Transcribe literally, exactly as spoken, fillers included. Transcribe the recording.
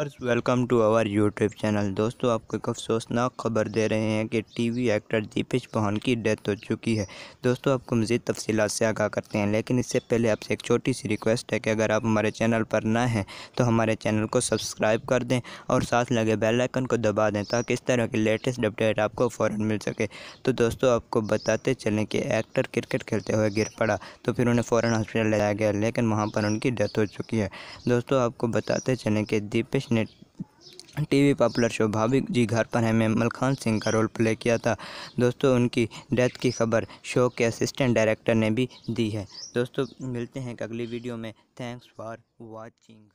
Viewers welcome to our YouTube channel. दोस्तों आपको एक अफसोसनाक खबर दे रहे हैं कि टीवी एक्टर दीपेश भान की डेथ हो चुकी है। दोस्तों आपको मज़ीद तफसीलात से आगाह करते हैं, लेकिन इससे पहले आपसे एक छोटी सी रिक्वेस्ट है कि अगर आप हमारे चैनल पर ना हैं तो हमारे चैनल को सब्सक्राइब कर दें और साथ लगे बेल आइकन को दबा दें ताकि इस तरह की लेटेस्ट अपडेट आपको फ़ौरन मिल सके। तो दोस्तों आपको बताते चलें कि एक्टर क्रिकेट खेलते हुए गिर पड़ा तो फिर उन्हें फ़ौरन हॉस्पिटल ले जाया गया, लेकिन वहाँ पर उनकी डेथ हो चुकी है। दोस्तों आपको बताते चलें कि दीपेश ने टीवी पॉपुलर शो भाभी जी घर पर हैं में मलखान सिंह का रोल प्ले किया था। दोस्तों उनकी डेथ की खबर शो के असिस्टेंट डायरेक्टर ने भी दी है। दोस्तों मिलते हैं अगली वीडियो में। Thanks for watching.